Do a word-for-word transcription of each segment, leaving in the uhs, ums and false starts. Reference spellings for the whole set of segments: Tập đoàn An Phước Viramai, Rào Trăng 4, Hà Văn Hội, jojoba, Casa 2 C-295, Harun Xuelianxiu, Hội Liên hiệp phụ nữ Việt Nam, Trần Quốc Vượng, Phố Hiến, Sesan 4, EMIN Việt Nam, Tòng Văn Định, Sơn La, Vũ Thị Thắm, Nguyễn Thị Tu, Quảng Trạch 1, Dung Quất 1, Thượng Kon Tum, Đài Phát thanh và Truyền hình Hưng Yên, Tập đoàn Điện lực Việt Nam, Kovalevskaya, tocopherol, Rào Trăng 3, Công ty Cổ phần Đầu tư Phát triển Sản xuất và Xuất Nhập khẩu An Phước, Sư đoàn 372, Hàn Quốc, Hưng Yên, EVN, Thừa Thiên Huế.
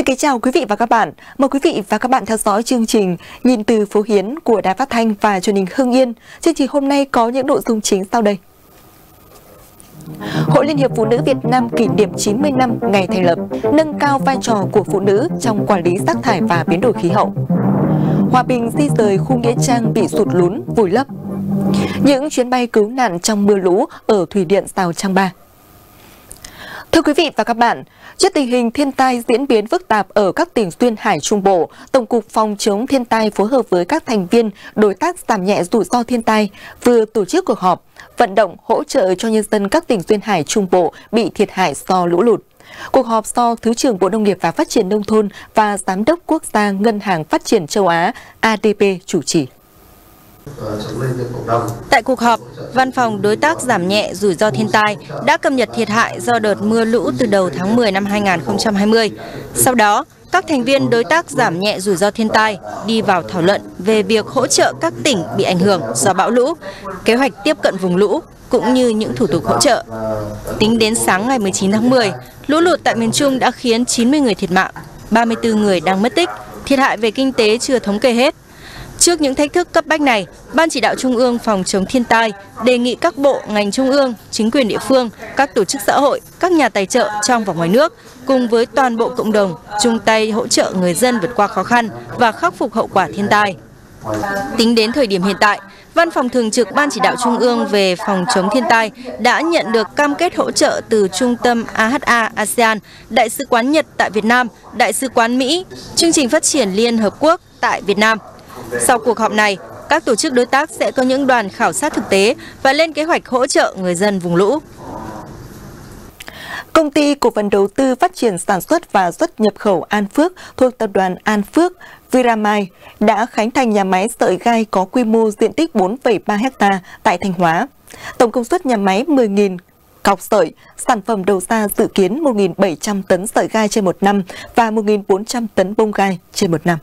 Xin kính chào quý vị và các bạn. Mời quý vị và các bạn theo dõi chương trình Nhìn từ phố Hiến của Đài Phát thanh và Truyền hình Hưng Yên. Chương trình hôm nay có những nội dung chính sau đây. Hội Liên hiệp phụ nữ Việt Nam kỷ niệm chín mươi năm ngày thành lập, nâng cao vai trò của phụ nữ trong quản lý rác thải và biến đổi khí hậu. Hòa Bình di rời khu nghĩa trang bị sụt lún, vùi lấp. Những chuyến bay cứu nạn trong mưa lũ ở thủy điện Rào Trăng ba. Thưa quý vị và các bạn, trước tình hình thiên tai diễn biến phức tạp ở các tỉnh duyên hải Trung Bộ, Tổng cục Phòng chống thiên tai phối hợp với các thành viên đối tác giảm nhẹ rủi ro thiên tai vừa tổ chức cuộc họp vận động hỗ trợ cho nhân dân các tỉnh duyên hải Trung Bộ bị thiệt hại do lũ lụt. Cuộc họp do Thứ trưởng Bộ Nông nghiệp và Phát triển Nông thôn và Giám đốc Quốc gia Ngân hàng Phát triển Châu Á a đê pê chủ trì. Tại cuộc họp, Văn phòng Đối tác giảm nhẹ rủi ro thiên tai đã cập nhật thiệt hại do đợt mưa lũ từ đầu tháng mười năm hai nghìn không trăm hai mươi. Sau đó, các thành viên đối tác giảm nhẹ rủi ro thiên tai đi vào thảo luận về việc hỗ trợ các tỉnh bị ảnh hưởng do bão lũ, kế hoạch tiếp cận vùng lũ, cũng như những thủ tục hỗ trợ. Tính đến sáng ngày mười chín tháng mười, lũ lụt tại miền Trung đã khiến chín mươi người thiệt mạng, ba mươi tư người đang mất tích, thiệt hại về kinh tế chưa thống kê hết. Trước những thách thức cấp bách này, Ban Chỉ đạo Trung ương phòng chống thiên tai đề nghị các bộ, ngành trung ương, chính quyền địa phương, các tổ chức xã hội, các nhà tài trợ trong và ngoài nước cùng với toàn bộ cộng đồng chung tay hỗ trợ người dân vượt qua khó khăn và khắc phục hậu quả thiên tai. Tính đến thời điểm hiện tại, Văn phòng Thường trực Ban Chỉ đạo Trung ương về phòng chống thiên tai đã nhận được cam kết hỗ trợ từ Trung tâm a hát a ASEAN, Đại sứ quán Nhật tại Việt Nam, Đại sứ quán Mỹ, Chương trình Phát triển Liên Hợp Quốc tại Việt Nam. Sau cuộc họp này, các tổ chức đối tác sẽ có những đoàn khảo sát thực tế và lên kế hoạch hỗ trợ người dân vùng lũ. Công ty Cổ phần Đầu tư Phát triển Sản xuất và Xuất Nhập khẩu An Phước thuộc Tập đoàn An Phước Viramai đã khánh thành nhà máy sợi gai có quy mô diện tích bốn phẩy ba ha tại Thanh Hóa. Tổng công suất nhà máy mười nghìn cọc sợi, sản phẩm đầu ra dự kiến một nghìn bảy trăm tấn sợi gai trên một năm và một nghìn bốn trăm tấn bông gai trên một năm.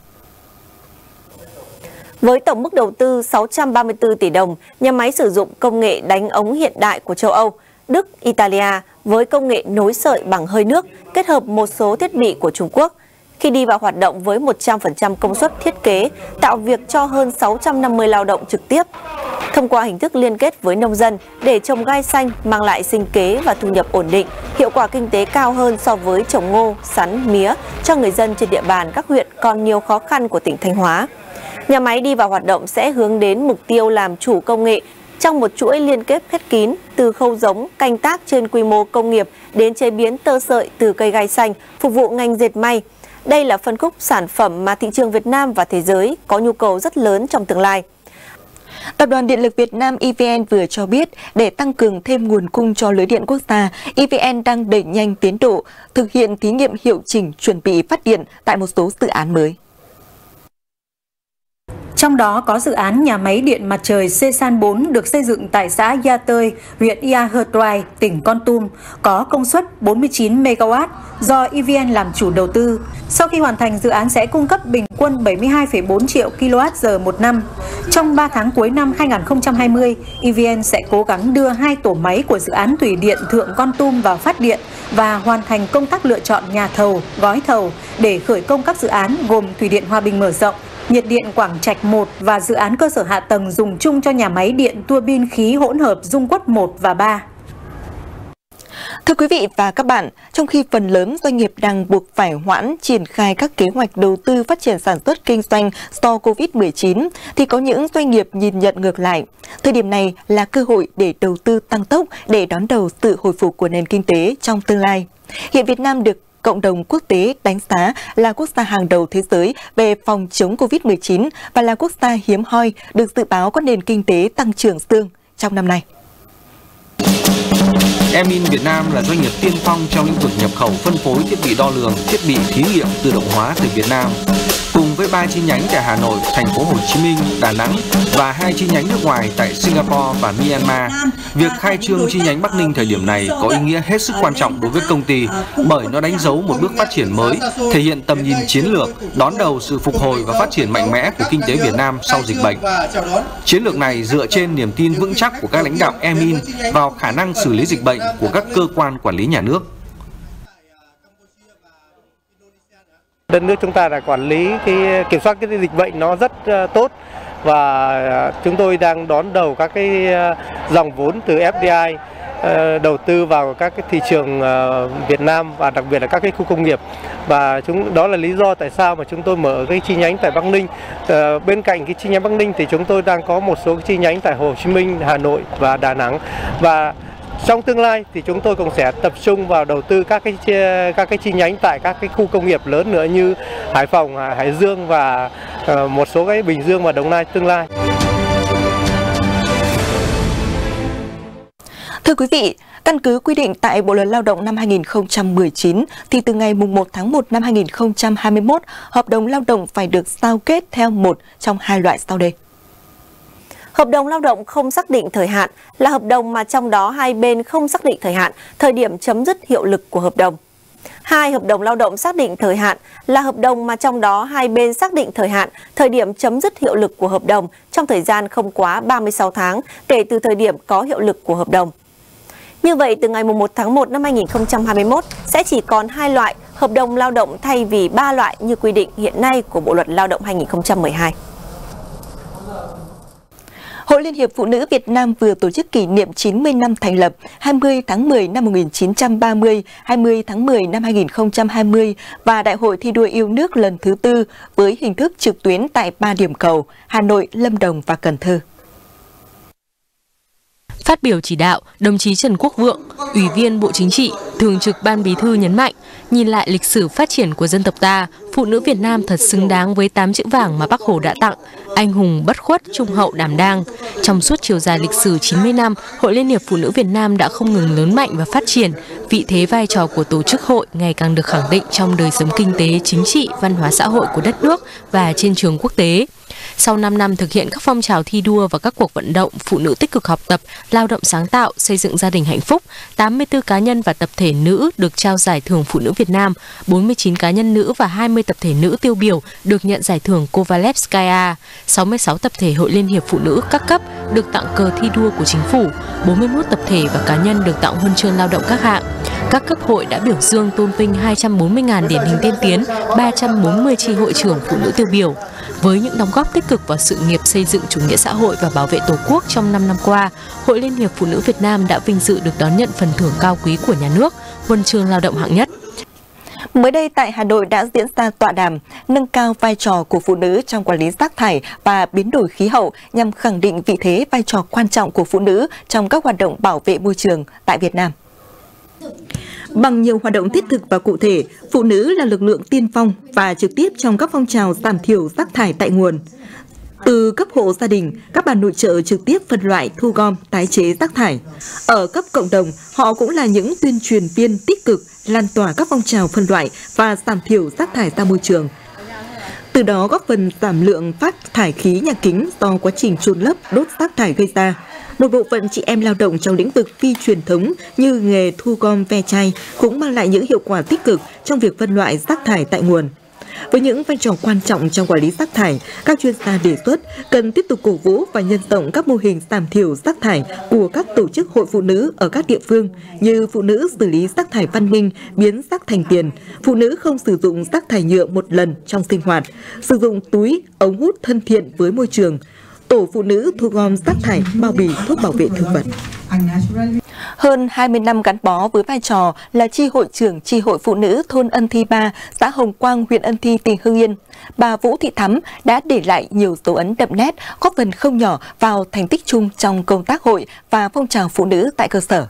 Với tổng mức đầu tư sáu trăm ba mươi tư tỷ đồng, nhà máy sử dụng công nghệ đánh ống hiện đại của châu Âu, Đức, Italia với công nghệ nối sợi bằng hơi nước kết hợp một số thiết bị của Trung Quốc. Khi đi vào hoạt động với một trăm phần trăm công suất thiết kế, tạo việc cho hơn sáu trăm năm mươi lao động trực tiếp. Thông qua hình thức liên kết với nông dân để trồng gai xanh mang lại sinh kế và thu nhập ổn định, hiệu quả kinh tế cao hơn so với trồng ngô, sắn, mía cho người dân trên địa bàn các huyện còn nhiều khó khăn của tỉnh Thanh Hóa. Nhà máy đi vào hoạt động sẽ hướng đến mục tiêu làm chủ công nghệ trong một chuỗi liên kết khép kín từ khâu giống, canh tác trên quy mô công nghiệp đến chế biến tơ sợi từ cây gai xanh, phục vụ ngành dệt may. Đây là phân khúc sản phẩm mà thị trường Việt Nam và thế giới có nhu cầu rất lớn trong tương lai. Tập đoàn Điện lực Việt Nam E V N vừa cho biết, để tăng cường thêm nguồn cung cho lưới điện quốc gia, E V N đang đẩy nhanh tiến độ, thực hiện thí nghiệm hiệu chỉnh chuẩn bị phát điện tại một số dự án mới. Trong đó có dự án nhà máy điện mặt trời Sesan bốn được xây dựng tại xã Gia Tơi, huyện Ia Hơ Toai, tỉnh Kon Tum, có công suất bốn mươi chín mê ga oát do e vê en làm chủ đầu tư. Sau khi hoàn thành, dự án sẽ cung cấp bình quân bảy mươi hai phẩy bốn triệu ki lô oát giờ một năm. Trong ba tháng cuối năm hai nghìn không trăm hai mươi, e vê en sẽ cố gắng đưa hai tổ máy của dự án thủy điện Thượng Kon Tum vào phát điện và hoàn thành công tác lựa chọn nhà thầu, gói thầu để khởi công các dự án gồm thủy điện Hòa Bình mở rộng, nhiệt điện Quảng Trạch một và dự án cơ sở hạ tầng dùng chung cho nhà máy điện tua bin khí hỗn hợp Dung Quất một và ba. Thưa quý vị và các bạn, trong khi phần lớn doanh nghiệp đang buộc phải hoãn triển khai các kế hoạch đầu tư phát triển sản xuất kinh doanh do Covid mười chín, thì có những doanh nghiệp nhìn nhận ngược lại. Thời điểm này là cơ hội để đầu tư tăng tốc để đón đầu sự hồi phục của nền kinh tế trong tương lai. Hiện Việt Nam được cộng đồng quốc tế đánh giá là quốc gia hàng đầu thế giới về phòng chống Covid mười chín và là quốc gia hiếm hoi được dự báo có nền kinh tế tăng trưởng dương trong năm nay. e em i en Việt Nam là doanh nghiệp tiên phong trong lĩnh vực nhập khẩu phân phối thiết bị đo lường, thiết bị thí nghiệm tự động hóa từ Việt Nam, cùng với ba chi nhánh tại Hà Nội, Thành phố Hồ Chí Minh, Đà Nẵng và hai chi nhánh nước ngoài tại Singapore và Myanmar. Việc khai trương chi nhánh Bắc Ninh thời điểm này có ý nghĩa hết sức quan trọng đối với công ty bởi nó đánh dấu một bước phát triển mới, thể hiện tầm nhìn chiến lược, đón đầu sự phục hồi và phát triển mạnh mẽ của kinh tế Việt Nam sau dịch bệnh. Chiến lược này dựa trên niềm tin vững chắc của các lãnh đạo e em i en vào khả năng xử lý dịch bệnh của các cơ quan quản lý nhà nước. Đất nước chúng ta đã quản lý cái kiểm soát cái dịch bệnh nó rất tốt và chúng tôi đang đón đầu các cái dòng vốn từ ép đê i đầu tư vào các cái thị trường Việt Nam và đặc biệt là các cái khu công nghiệp, và chúng đó là lý do tại sao mà chúng tôi mở cái chi nhánh tại Bắc Ninh. Bên cạnh cái chi nhánh Bắc Ninh thì chúng tôi đang có một số chi nhánh tại Hồ Chí Minh, Hà Nội và Đà Nẵng, và trong tương lai thì chúng tôi cũng sẽ tập trung vào đầu tư các cái các cái chi nhánh tại các cái khu công nghiệp lớn nữa như Hải Phòng, Hải Dương và một số cái Bình Dương và Đồng Nai tương lai. Thưa quý vị, căn cứ quy định tại Bộ Luật Lao động năm hai nghìn không trăm mười chín thì từ ngày một tháng một năm hai nghìn không trăm hai mươi mốt, hợp đồng lao động phải được giao kết theo một trong hai loại sau đây. Hợp đồng lao động không xác định thời hạn là hợp đồng mà trong đó hai bên không xác định thời hạn, thời điểm chấm dứt hiệu lực của hợp đồng. hai. Hợp đồng lao động xác định thời hạn là hợp đồng mà trong đó hai bên xác định thời hạn, thời điểm chấm dứt hiệu lực của hợp đồng trong thời gian không quá ba mươi sáu tháng kể từ thời điểm có hiệu lực của hợp đồng. Như vậy, từ ngày một tháng một năm hai nghìn không trăm hai mươi mốt sẽ chỉ còn hai loại hợp đồng lao động thay vì ba loại như quy định hiện nay của Bộ Luật Lao động hai nghìn không trăm mười hai. Hội Liên hiệp Phụ nữ Việt Nam vừa tổ chức kỷ niệm chín mươi năm thành lập hai mươi tháng mười năm một nghìn chín trăm ba mươi, hai mươi tháng mười năm hai nghìn không trăm hai mươi và Đại hội thi đua yêu nước lần thứ tư với hình thức trực tuyến tại ba điểm cầu Hà Nội, Lâm Đồng và Cần Thơ. Phát biểu chỉ đạo, đồng chí Trần Quốc Vượng, Ủy viên Bộ Chính trị, Thường trực Ban Bí thư nhấn mạnh, nhìn lại lịch sử phát triển của dân tộc ta, phụ nữ Việt Nam thật xứng đáng với tám chữ vàng mà Bác Hồ đã tặng, anh hùng bất khuất, trung hậu đảm đang. Trong suốt chiều dài lịch sử chín mươi năm, Hội Liên hiệp Phụ nữ Việt Nam đã không ngừng lớn mạnh và phát triển, vị thế vai trò của tổ chức hội ngày càng được khẳng định trong đời sống kinh tế, chính trị, văn hóa xã hội của đất nước và trên trường quốc tế. Sau năm năm thực hiện các phong trào thi đua và các cuộc vận động, phụ nữ tích cực học tập, lao động sáng tạo, xây dựng gia đình hạnh phúc, tám mươi tư cá nhân và tập thể nữ được trao giải thưởng Phụ nữ Việt Nam, bốn mươi chín cá nhân nữ và hai mươi tập thể nữ tiêu biểu được nhận giải thưởng Kovalevskaya, sáu mươi sáu tập thể Hội Liên hiệp Phụ nữ các cấp được tặng cờ thi đua của chính phủ, bốn mươi mốt tập thể và cá nhân được tặng huân chương lao động các hạng. Các cấp hội đã biểu dương tôn vinh hai trăm bốn mươi nghìn điển hình tiên tiến, ba trăm bốn mươi chi hội trưởng phụ nữ tiêu biểu. Với những đóng góp tích cực vào sự nghiệp xây dựng chủ nghĩa xã hội và bảo vệ Tổ quốc trong năm năm qua, Hội Liên hiệp Phụ nữ Việt Nam đã vinh dự được đón nhận phần thưởng cao quý của nhà nước, huân chương lao động hạng nhất. Mới đây tại Hà Nội đã diễn ra tọa đàm nâng cao vai trò của phụ nữ trong quản lý rác thải và biến đổi khí hậu nhằm khẳng định vị thế vai trò quan trọng của phụ nữ trong các hoạt động bảo vệ môi trường tại Việt Nam. Bằng nhiều hoạt động thiết thực và cụ thể, phụ nữ là lực lượng tiên phong và trực tiếp trong các phong trào giảm thiểu rác thải tại nguồn. Từ cấp hộ gia đình, các bà nội trợ trực tiếp phân loại, thu gom, tái chế rác thải. Ở cấp cộng đồng, họ cũng là những tuyên truyền viên tích cực lan tỏa các phong trào phân loại và giảm thiểu rác thải ra môi trường. Từ đó góp phần giảm lượng phát thải khí nhà kính do quá trình chôn lấp đốt rác thải gây ra. Một bộ phận chị em lao động trong lĩnh vực phi truyền thống như nghề thu gom ve chai cũng mang lại những hiệu quả tích cực trong việc phân loại rác thải tại nguồn. Với những vai trò quan trọng trong quản lý rác thải, các chuyên gia đề xuất cần tiếp tục cổ vũ và nhân rộng các mô hình giảm thiểu rác thải của các tổ chức hội phụ nữ ở các địa phương như phụ nữ xử lý rác thải văn minh, biến rác thành tiền, phụ nữ không sử dụng rác thải nhựa một lần trong sinh hoạt, sử dụng túi, ống hút thân thiện với môi trường, tổ phụ nữ thu gom rác thải, bao bì, thuốc bảo vệ thực vật. Hơn hai mươi năm gắn bó với vai trò là chi hội trưởng chi hội phụ nữ thôn Ân Thi ba, xã Hồng Quang, huyện Ân Thi, tỉnh Hưng Yên, bà Vũ Thị Thắm đã để lại nhiều dấu ấn đậm nét, góp phần không nhỏ vào thành tích chung trong công tác hội và phong trào phụ nữ tại cơ sở.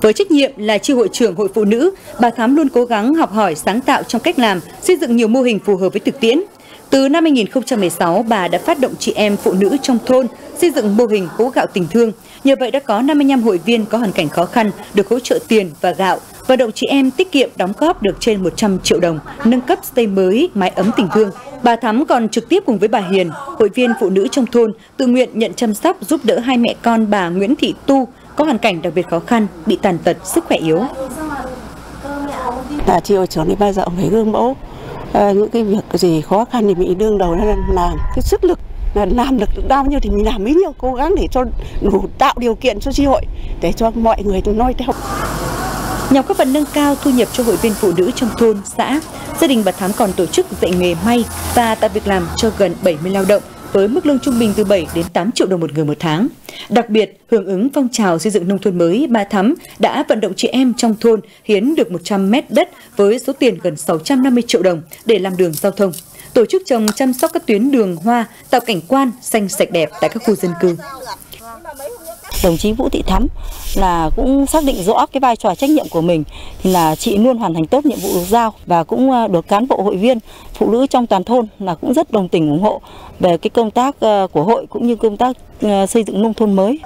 Với trách nhiệm là chi hội trưởng hội phụ nữ, bà Thắm luôn cố gắng học hỏi sáng tạo trong cách làm, xây dựng nhiều mô hình phù hợp với thực tiễn. Từ năm hai nghìn không trăm mười sáu, bà đã phát động chị em phụ nữ trong thôn xây dựng mô hình hũ gạo tình thương. Nhờ vậy đã có năm mươi lăm hội viên có hoàn cảnh khó khăn được hỗ trợ tiền và gạo, vận động chị em tiết kiệm đóng góp được trên một trăm triệu đồng, nâng cấp xây mới mái ấm tình thương. Bà Thắm còn trực tiếp cùng với bà Hiền, hội viên phụ nữ trong thôn, tự nguyện nhận chăm sóc giúp đỡ hai mẹ con bà Nguyễn Thị Tu có hoàn cảnh đặc biệt khó khăn, bị tàn tật, sức khỏe yếu. Bà chị hội trưởng bây giờ phải gương mẫu. À, những cái việc gì khó khăn thì mình đương đầu ra làm, cái sức lực là làm được bao nhiêu thì mình làm bấy nhiêu, cố gắng để cho đủ tạo điều kiện cho chi hội để cho mọi người nói theo. Nhằm góp phần nâng cao thu nhập cho hội viên phụ nữ trong thôn, xã, gia đình bà Thắm còn tổ chức dạy nghề may và tạo việc làm cho gần bảy mươi lao động với mức lương trung bình từ bảy đến tám triệu đồng một người một tháng. Đặc biệt, hưởng ứng phong trào xây dựng nông thôn mới, bà Thắm đã vận động chị em trong thôn hiến được một trăm mét đất với số tiền gần sáu trăm năm mươi triệu đồng để làm đường giao thông, tổ chức trồng chăm sóc các tuyến đường hoa, tạo cảnh quan xanh sạch đẹp tại các khu dân cư. Đồng chí Vũ Thị Thắm là cũng xác định rõ cái vai trò trách nhiệm của mình, thì là chị luôn hoàn thành tốt nhiệm vụ được giao và cũng được cán bộ hội viên phụ nữ trong toàn thôn là cũng rất đồng tình ủng hộ về cái công tác của hội cũng như công tác xây dựng nông thôn mới.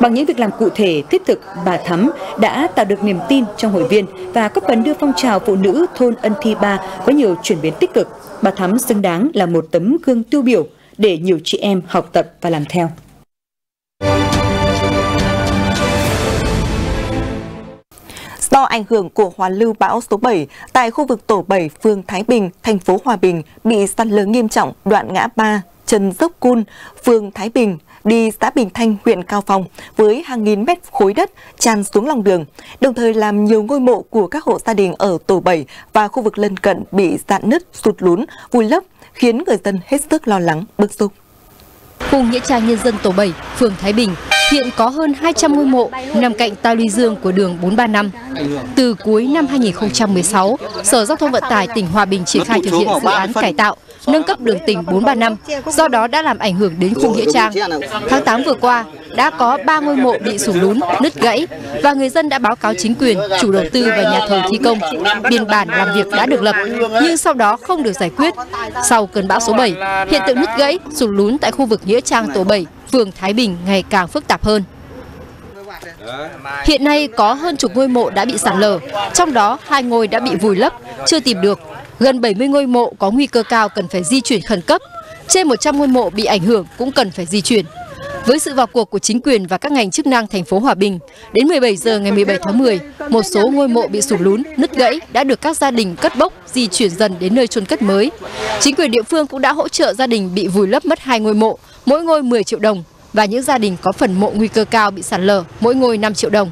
Bằng những việc làm cụ thể thiết thực, bà Thắm đã tạo được niềm tin trong hội viên và góp phần đưa phong trào phụ nữ thôn Ân Thi Ba có nhiều chuyển biến tích cực. Bà Thắm xứng đáng là một tấm gương tiêu biểu để nhiều chị em học tập và làm theo. Do ảnh hưởng của hoàn lưu bão số bảy, tại khu vực tổ bảy phường Thái Bình, thành phố Hòa Bình bị sạt lở nghiêm trọng đoạn ngã ba Trần Dốc Cun, phường Thái Bình đi xã Bình Thanh, huyện Cao Phong với hàng nghìn mét khối đất tràn xuống lòng đường, đồng thời làm nhiều ngôi mộ của các hộ gia đình ở tổ bảy và khu vực lân cận bị rạn nứt, sụt lún, vùi lấp, khiến người dân hết sức lo lắng, bức xúc. Khu nghĩa trang nhân dân tổ bảy, phường Thái Bình hiện có hơn hai trăm ngôi mộ nằm cạnh ta luy dương của đường bốn ba năm. Từ cuối năm hai nghìn không trăm mười sáu, Sở Giao thông Vận tải tỉnh Hòa Bình triển khai thực hiện dự án cải tạo, nâng cấp đường tỉnh bốn ba năm, do đó đã làm ảnh hưởng đến khu nghĩa trang. Tháng tám vừa qua, đã có ba ngôi mộ bị sụp lún, nứt gãy và người dân đã báo cáo chính quyền, chủ đầu tư và nhà thầu thi công. Biên bản làm việc đã được lập nhưng sau đó không được giải quyết. Sau cơn bão số bảy, hiện tượng nứt gãy, sụp lún tại khu vực nghĩa trang tổ bảy, phường Thái Bình ngày càng phức tạp hơn. Hiện nay có hơn chục ngôi mộ đã bị sạt lở, trong đó hai ngôi đã bị vùi lấp, chưa tìm được. Gần bảy mươi ngôi mộ có nguy cơ cao cần phải di chuyển khẩn cấp. Trên một trăm ngôi mộ bị ảnh hưởng cũng cần phải di chuyển. Với sự vào cuộc của chính quyền và các ngành chức năng thành phố Hòa Bình, đến mười bảy giờ ngày mười bảy tháng mười, một số ngôi mộ bị sụp lún, nứt gãy đã được các gia đình cất bốc, di chuyển dần đến nơi chôn cất mới. Chính quyền địa phương cũng đã hỗ trợ gia đình bị vùi lấp mất hai ngôi mộ, mỗi ngôi mười triệu đồng, và những gia đình có phần mộ nguy cơ cao bị sạt lở, mỗi ngôi năm triệu đồng.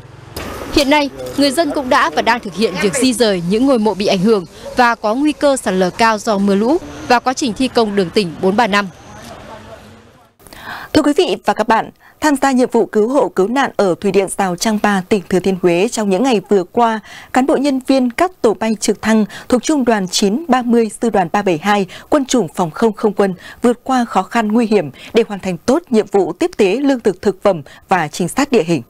Hiện nay, người dân cũng đã và đang thực hiện việc di rời những ngôi mộ bị ảnh hưởng và có nguy cơ sạt lở cao do mưa lũ và quá trình thi công đường tỉnh bốn ba năm. Thưa quý vị và các bạn, tham gia nhiệm vụ cứu hộ cứu nạn ở thủy điện Rào Trăng ba, tỉnh Thừa Thiên Huế trong những ngày vừa qua, cán bộ nhân viên các tổ bay trực thăng thuộc Trung đoàn chín ba mươi, Sư đoàn ba bảy hai, Quân chủng Phòng không Không quân vượt qua khó khăn nguy hiểm để hoàn thành tốt nhiệm vụ tiếp tế lương thực thực phẩm và trinh sát địa hình.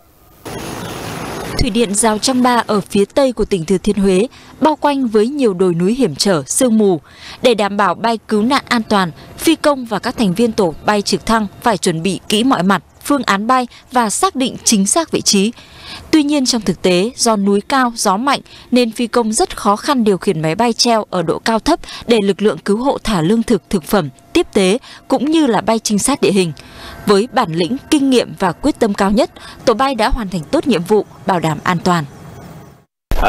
Thủy điện Rào Trăng ba ở phía tây của tỉnh Thừa Thiên Huế bao quanh với nhiều đồi núi hiểm trở, sương mù. Để đảm bảo bay cứu nạn an toàn, phi công và các thành viên tổ bay trực thăng phải chuẩn bị kỹ mọi mặt, phương án bay và xác định chính xác vị trí. Tuy nhiên trong thực tế, do núi cao, gió mạnh nên phi công rất khó khăn điều khiển máy bay treo ở độ cao thấp để lực lượng cứu hộ thả lương thực, thực phẩm, tiếp tế cũng như là bay trinh sát địa hình. Với bản lĩnh, kinh nghiệm và quyết tâm cao nhất, tổ bay đã hoàn thành tốt nhiệm vụ, bảo đảm an toàn.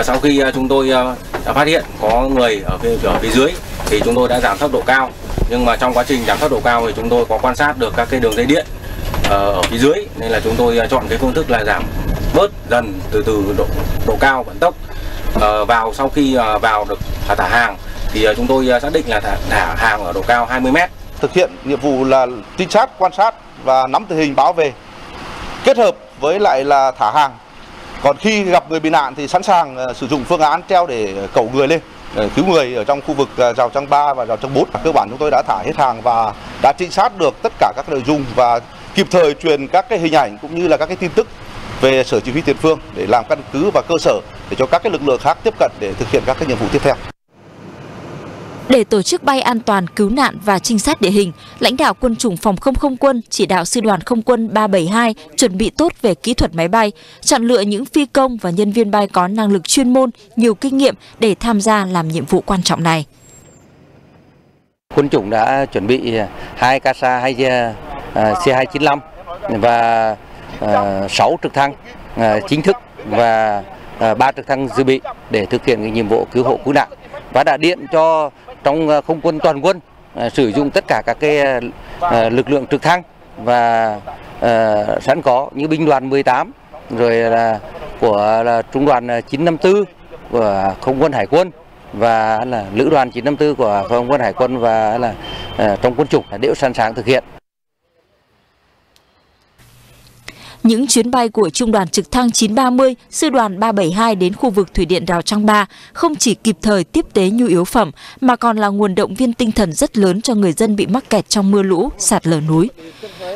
Sau khi chúng tôi đã phát hiện có người ở phía, ở phía dưới thì chúng tôi đã giảm tốc độ cao. Nhưng mà trong quá trình giảm tốc độ cao thì chúng tôi có quan sát được các cái đường dây điện ở phía dưới, nên là chúng tôi chọn cái phương thức là giảm bớt dần từ từ độ, độ cao vận tốc. Vào sau khi vào được thả hàng thì chúng tôi xác định là thả, thả hàng ở độ cao hai mươi mét. Thực hiện nhiệm vụ là trinh sát, quan sát và nắm tình hình báo về, kết hợp với lại là thả hàng. Còn khi gặp người bị nạn thì sẵn sàng sử dụng phương án treo để cẩu người lên, để cứu người ở trong khu vực Rào Trăng ba và Rào Trăng bốn. Cơ bản chúng tôi đã thả hết hàng và đã trinh sát được tất cả các nội dung và kịp thời truyền các cái hình ảnh cũng như là các cái tin tức về sở chỉ huy tiền phương để làm căn cứ và cơ sở để cho các cái lực lượng khác tiếp cận để thực hiện các cái nhiệm vụ tiếp theo. Để tổ chức bay an toàn, cứu nạn và trinh sát địa hình, lãnh đạo Quân chủng Phòng không Không quân chỉ đạo Sư đoàn Không quân ba bảy hai chuẩn bị tốt về kỹ thuật máy bay, chọn lựa những phi công và nhân viên bay có năng lực chuyên môn, nhiều kinh nghiệm để tham gia làm nhiệm vụ quan trọng này. Quân chủng đã chuẩn bị hai Casa hai C hai chín năm và sáu trực thăng chính thức và ba trực thăng dự bị để thực hiện cái nhiệm vụ cứu hộ cứu nạn, và đã điện cho trong không quân toàn quân uh, sử dụng tất cả các cái uh, lực lượng trực thăng và uh, sẵn có như binh đoàn mười tám, rồi là của là Trung đoàn chín năm tư của Không quân Hải quân và là Lữ đoàn chín năm tư của Không quân Hải quân và là trong quân chủng đều sẵn sàng thực hiện. Những chuyến bay của Trung đoàn Trực thăng chín ba mươi, Sư đoàn ba bảy hai đến khu vực Thủy điện Rào Trăng ba không chỉ kịp thời tiếp tế nhu yếu phẩm mà còn là nguồn động viên tinh thần rất lớn cho người dân bị mắc kẹt trong mưa lũ, sạt lở núi.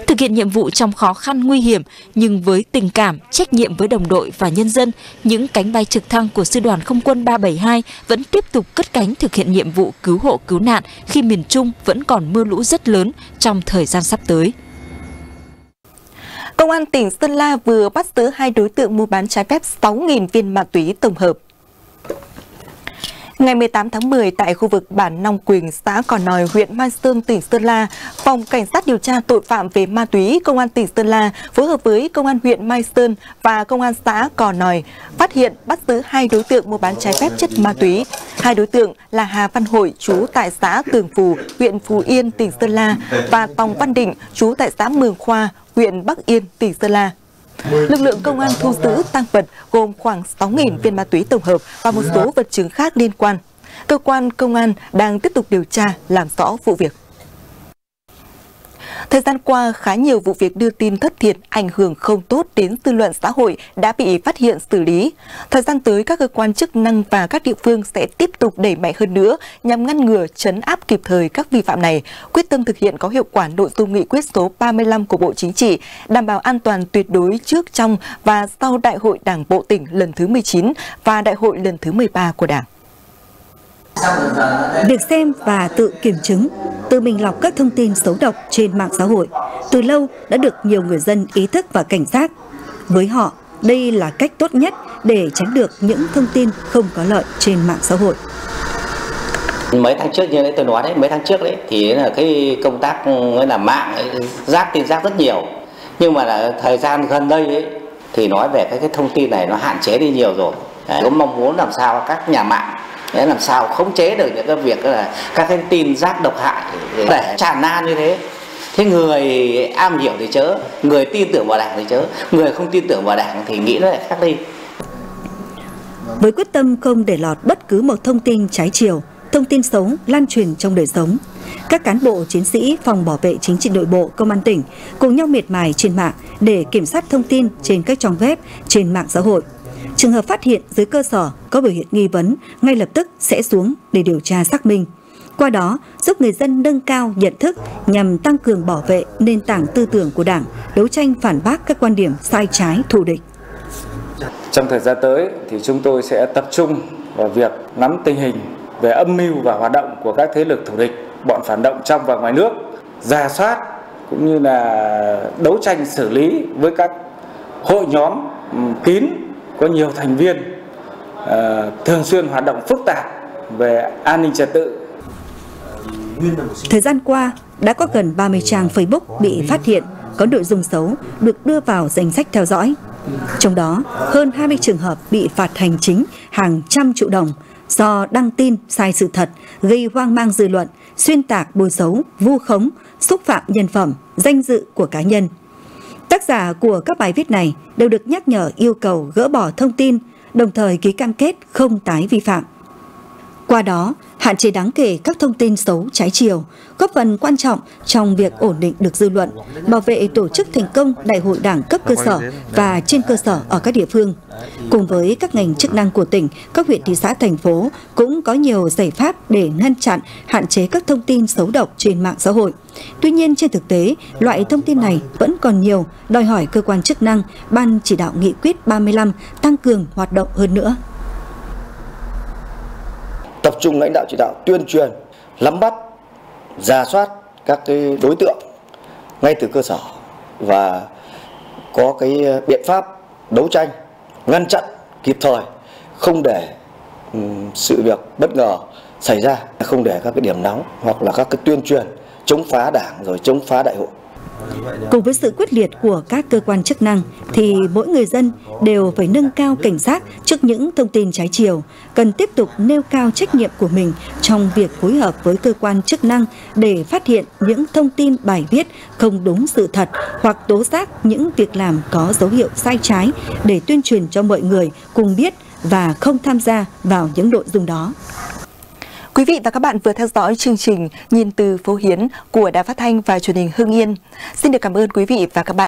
Thực hiện nhiệm vụ trong khó khăn nguy hiểm nhưng với tình cảm, trách nhiệm với đồng đội và nhân dân, những cánh bay trực thăng của Sư đoàn Không quân ba bảy hai vẫn tiếp tục cất cánh thực hiện nhiệm vụ cứu hộ cứu nạn khi miền Trung vẫn còn mưa lũ rất lớn trong thời gian sắp tới. Công an tỉnh Sơn La vừa bắt giữ hai đối tượng mua bán trái phép sáu nghìn viên ma túy tổng hợp. Ngày mười tám tháng mười, tại khu vực bản Nong Quỳnh, xã Cò Nòi, huyện Mai Sơn, tỉnh Sơn La, Phòng Cảnh sát điều tra tội phạm về ma túy Công an tỉnh Sơn La phối hợp với Công an huyện Mai Sơn và Công an xã Cò Nòi phát hiện bắt giữ hai đối tượng mua bán trái phép chất ma túy. Hai đối tượng là Hà Văn Hội, trú tại xã Tường Phù, huyện Phú Yên, tỉnh Sơn La và Tòng Văn Định, trú tại xã Mường Khoa, huyện Bắc Yên, tỉnh Sơn La. Lực lượng công an thu giữ tang vật gồm khoảng sáu nghìn viên ma túy tổng hợp và một số vật chứng khác liên quan. Cơ quan công an đang tiếp tục điều tra làm rõ vụ việc. Thời gian qua, khá nhiều vụ việc đưa tin thất thiệt ảnh hưởng không tốt đến dư luận xã hội đã bị phát hiện xử lý. Thời gian tới, các cơ quan chức năng và các địa phương sẽ tiếp tục đẩy mạnh hơn nữa nhằm ngăn ngừa, trấn áp kịp thời các vi phạm này, quyết tâm thực hiện có hiệu quả nội dung nghị quyết số ba mươi lăm của Bộ Chính trị, đảm bảo an toàn tuyệt đối trước, trong và sau Đại hội Đảng Bộ Tỉnh lần thứ mười chín và Đại hội lần thứ mười ba của Đảng. Việc xem và tự kiểm chứng, tự mình lọc các thông tin xấu độc trên mạng xã hội, từ lâu đã được nhiều người dân ý thức và cảnh giác. Với họ, đây là cách tốt nhất để tránh được những thông tin không có lợi trên mạng xã hội. Mấy tháng trước như đấy tôi nói đấy, mấy tháng trước đấy thì là cái công tác nói là mạng ấy, rác tin rác rất nhiều. Nhưng mà là thời gian gần đây ấy, thì nói về cái, cái thông tin này nó hạn chế đi nhiều rồi. Tôi mong muốn làm sao các nhà mạng để làm sao khống chế được những cái việc là các cái tin rác độc hại để tràn lan như thế. Thế người am hiểu thì chớ, người tin tưởng vào Đảng thì chớ, người không tin tưởng vào Đảng thì nghĩ nó lại khác đi. Với quyết tâm không để lọt bất cứ một thông tin trái chiều, thông tin xấu lan truyền trong đời sống, các cán bộ chiến sĩ Phòng Bảo vệ Chính trị Nội bộ Công an tỉnh cùng nhau miệt mài trên mạng để kiểm soát thông tin trên các trang web, trên mạng xã hội. Trường hợp phát hiện dưới cơ sở có biểu hiện nghi vấn, ngay lập tức sẽ xuống để điều tra xác minh. Qua đó, giúp người dân nâng cao nhận thức nhằm tăng cường bảo vệ nền tảng tư tưởng của Đảng, đấu tranh phản bác các quan điểm sai trái thù địch. Trong thời gian tới, thì chúng tôi sẽ tập trung vào việc nắm tình hình về âm mưu và hoạt động của các thế lực thù địch, bọn phản động trong và ngoài nước, rà soát cũng như là đấu tranh xử lý với các hội nhóm kín, có nhiều thành viên uh, thường xuyên hoạt động phức tạp về an ninh trật tự. Thời gian qua, đã có gần ba mươi trang Facebook bị phát hiện có nội dung xấu được đưa vào danh sách theo dõi. Trong đó, hơn hai mươi trường hợp bị phạt hành chính hàng trăm triệu đồng do đăng tin sai sự thật, gây hoang mang dư luận, xuyên tạc bôi xấu, vu khống, xúc phạm nhân phẩm, danh dự của cá nhân. Tác giả của các bài viết này đều được nhắc nhở yêu cầu gỡ bỏ thông tin, đồng thời ký cam kết không tái vi phạm. Qua đó, hạn chế đáng kể các thông tin xấu trái chiều, góp phần quan trọng trong việc ổn định được dư luận, bảo vệ tổ chức thành công Đại hội Đảng cấp cơ sở và trên cơ sở ở các địa phương. Cùng với các ngành chức năng của tỉnh, các huyện, thị xã, thành phố cũng có nhiều giải pháp để ngăn chặn, hạn chế các thông tin xấu độc trên mạng xã hội. Tuy nhiên, trên thực tế, loại thông tin này vẫn còn nhiều, đòi hỏi cơ quan chức năng, ban chỉ đạo nghị quyết ba mươi lăm tăng cường hoạt động hơn nữa. Tập trung lãnh đạo chỉ đạo tuyên truyền, nắm bắt, rà soát các cái đối tượng ngay từ cơ sở và có cái biện pháp đấu tranh, ngăn chặn kịp thời, không để sự việc bất ngờ xảy ra, không để các cái điểm nóng hoặc là các cái tuyên truyền chống phá Đảng rồi chống phá đại hội. Cùng với sự quyết liệt của các cơ quan chức năng thì mỗi người dân đều phải nâng cao cảnh giác trước những thông tin trái chiều, cần tiếp tục nêu cao trách nhiệm của mình trong việc phối hợp với cơ quan chức năng để phát hiện những thông tin bài viết không đúng sự thật hoặc tố giác những việc làm có dấu hiệu sai trái để tuyên truyền cho mọi người cùng biết và không tham gia vào những nội dung đó. Quý vị và các bạn vừa theo dõi chương trình Nhìn từ phố Hiến của Đài Phát thanh và Truyền hình Hưng Yên. Xin được cảm ơn quý vị và các bạn.